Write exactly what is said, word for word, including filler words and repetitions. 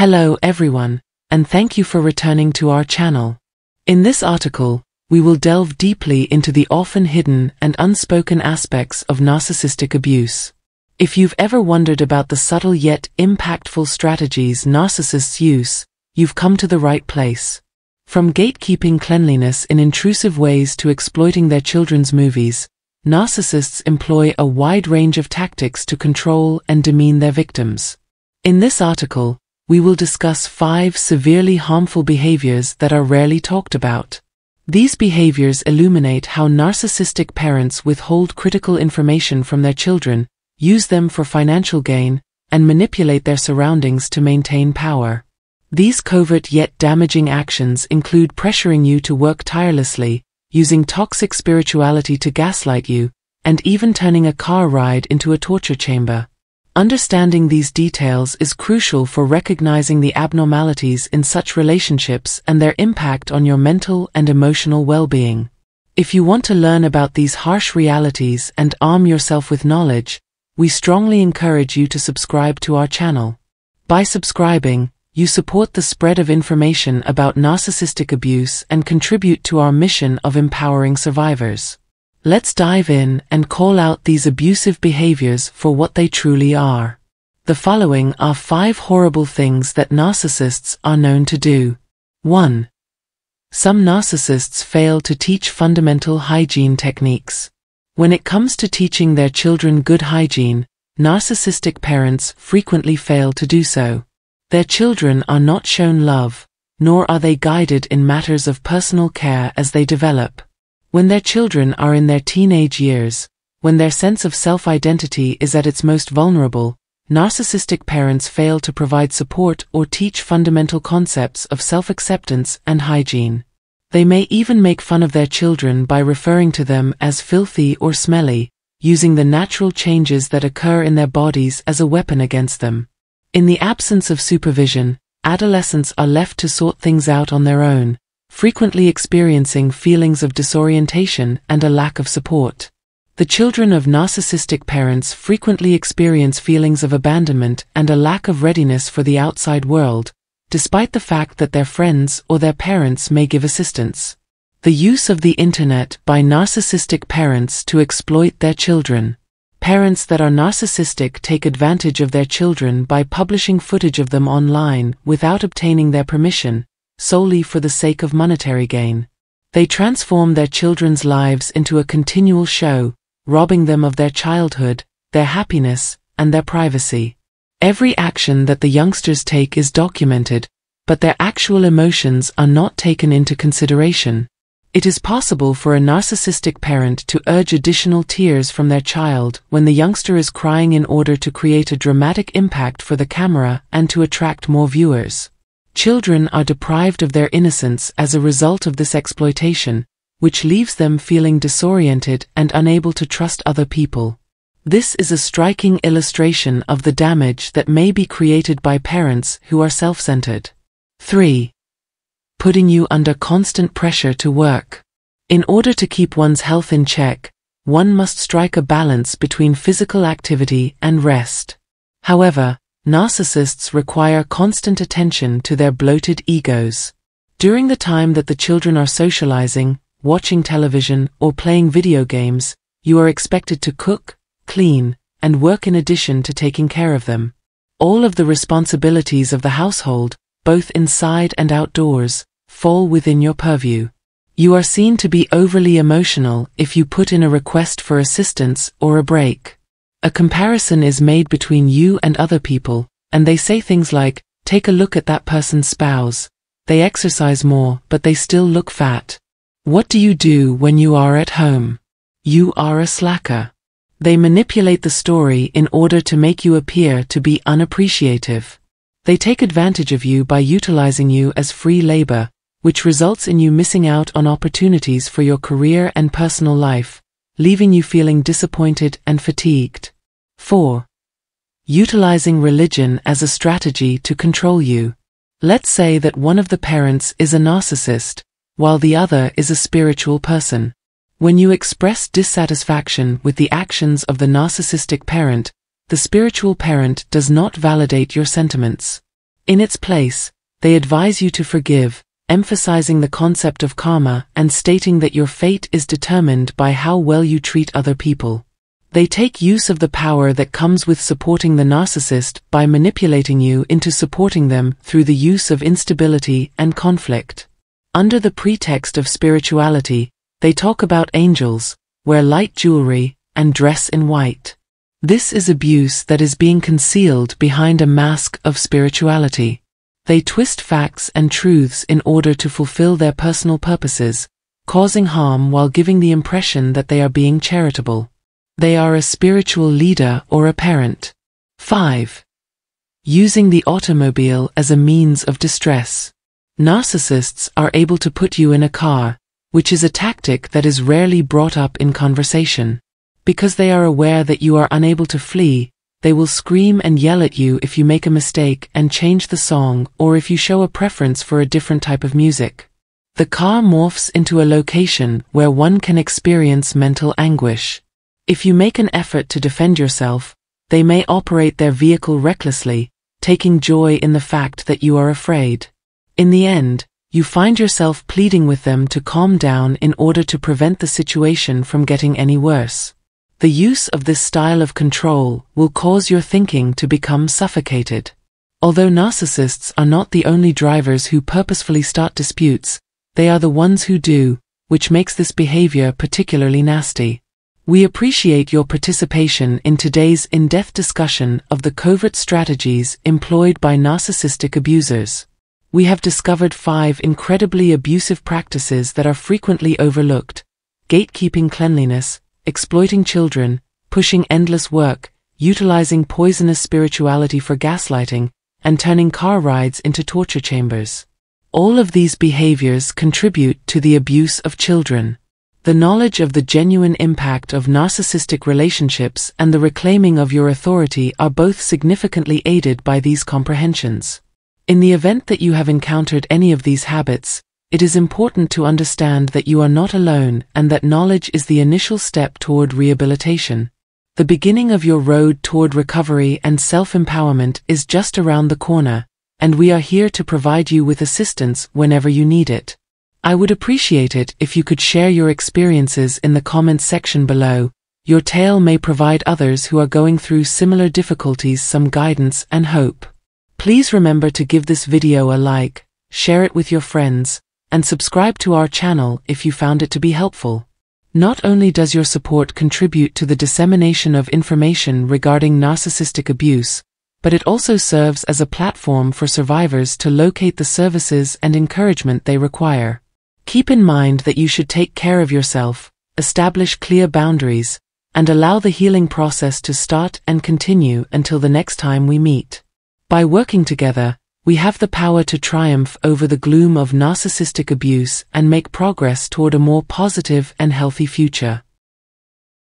Hello everyone, and thank you for returning to our channel. In this article, we will delve deeply into the often hidden and unspoken aspects of narcissistic abuse. If you've ever wondered about the subtle yet impactful strategies narcissists use, you've come to the right place. From gatekeeping cleanliness in intrusive ways to exploiting their children's movies, narcissists employ a wide range of tactics to control and demean their victims. In this article, we will discuss five severely harmful behaviors that are rarely talked about. These behaviors illuminate how narcissistic parents withhold critical information from their children, use them for financial gain, and manipulate their surroundings to maintain power. These covert yet damaging actions include pressuring you to work tirelessly, using toxic spirituality to gaslight you, and even turning a car ride into a torture chamber. Understanding these details is crucial for recognizing the abnormalities in such relationships and their impact on your mental and emotional well-being. If you want to learn about these harsh realities and arm yourself with knowledge, we strongly encourage you to subscribe to our channel. By subscribing, you support the spread of information about narcissistic abuse and contribute to our mission of empowering survivors. Let's dive in and call out these abusive behaviors for what they truly are. The following are five horrible things that narcissists are known to do. one. Some narcissists fail to teach fundamental hygiene techniques. When it comes to teaching their children good hygiene, narcissistic parents frequently fail to do so. Their children are not shown love, nor are they guided in matters of personal care as they develop. When their children are in their teenage years, when their sense of self-identity is at its most vulnerable, narcissistic parents fail to provide support or teach fundamental concepts of self-acceptance and hygiene. They may even make fun of their children by referring to them as filthy or smelly, using the natural changes that occur in their bodies as a weapon against them. In the absence of supervision, adolescents are left to sort things out on their own, frequently experiencing feelings of disorientation and a lack of support. The children of narcissistic parents frequently experience feelings of abandonment and a lack of readiness for the outside world, despite the fact that their friends or their parents may give assistance. The use of the internet by narcissistic parents to exploit their children. Parents that are narcissistic take advantage of their children by publishing footage of them online without obtaining their permission, solely for the sake of monetary gain. They transform their children's lives into a continual show, robbing them of their childhood, their happiness, and their privacy. Every action that the youngsters take is documented, but their actual emotions are not taken into consideration. It is possible for a narcissistic parent to urge additional tears from their child when the youngster is crying in order to create a dramatic impact for the camera and to attract more viewers. Children are deprived of their innocence as a result of this exploitation, which leaves them feeling disoriented and unable to trust other people. This is a striking illustration of the damage that may be created by parents who are self-centered. three. Putting you under constant pressure to work. In order to keep one's health in check, one must strike a balance between physical activity and rest. However, narcissists require constant attention to their bloated egos. During the time that the children are socializing, watching television, or playing video games, you are expected to cook, clean, and work in addition to taking care of them. All of the responsibilities of the household, both inside and outdoors, fall within your purview. You are seen to be overly emotional if you put in a request for assistance or a break. A comparison is made between you and other people, and they say things like, "Take a look at that person's spouse. They exercise more, but they still look fat. What do you do when you are at home? You are a slacker." They manipulate the story in order to make you appear to be unappreciative. They take advantage of you by utilizing you as free labor, which results in you missing out on opportunities for your career and personal life, leaving you feeling disappointed and fatigued. four. Utilizing religion as a strategy to control you. Let's say that one of the parents is a narcissist, while the other is a spiritual person. When you express dissatisfaction with the actions of the narcissistic parent, the spiritual parent does not validate your sentiments. In its place, they advise you to forgive, emphasizing the concept of karma and stating that your fate is determined by how well you treat other people. They take use of the power that comes with supporting the narcissist by manipulating you into supporting them through the use of instability and conflict. Under the pretext of spirituality, they talk about angels, wear light jewelry, and dress in white. This is abuse that is being concealed behind a mask of spirituality. They twist facts and truths in order to fulfill their personal purposes, causing harm while giving the impression that they are being charitable. They are a spiritual leader or a parent. five. Using the automobile as a means of distress. Narcissists are able to put you in a car, which is a tactic that is rarely brought up in conversation. Because they are aware that you are unable to flee, they will scream and yell at you if you make a mistake and change the song or if you show a preference for a different type of music. The car morphs into a location where one can experience mental anguish. If you make an effort to defend yourself, they may operate their vehicle recklessly, taking joy in the fact that you are afraid. In the end, you find yourself pleading with them to calm down in order to prevent the situation from getting any worse. The use of this style of control will cause your thinking to become suffocated. Although narcissists are not the only drivers who purposefully start disputes, they are the ones who do, which makes this behavior particularly nasty. We appreciate your participation in today's in-depth discussion of the covert strategies employed by narcissistic abusers. We have discovered five incredibly abusive practices that are frequently overlooked: gatekeeping cleanliness, exploiting children, pushing endless work, utilizing poisonous spirituality for gaslighting, and turning car rides into torture chambers. All of these behaviors contribute to the abuse of children. The knowledge of the genuine impact of narcissistic relationships and the reclaiming of your authority are both significantly aided by these comprehensions. In the event that you have encountered any of these habits, it is important to understand that you are not alone and that knowledge is the initial step toward rehabilitation. The beginning of your road toward recovery and self-empowerment is just around the corner, and we are here to provide you with assistance whenever you need it. I would appreciate it if you could share your experiences in the comments section below. Your tale may provide others who are going through similar difficulties some guidance and hope. Please remember to give this video a like, share it with your friends, and subscribe to our channel if you found it to be helpful. Not only does your support contribute to the dissemination of information regarding narcissistic abuse, but it also serves as a platform for survivors to locate the services and encouragement they require. Keep in mind that you should take care of yourself, establish clear boundaries, and allow the healing process to start and continue until the next time we meet. By working together, we have the power to triumph over the gloom of narcissistic abuse and make progress toward a more positive and healthy future.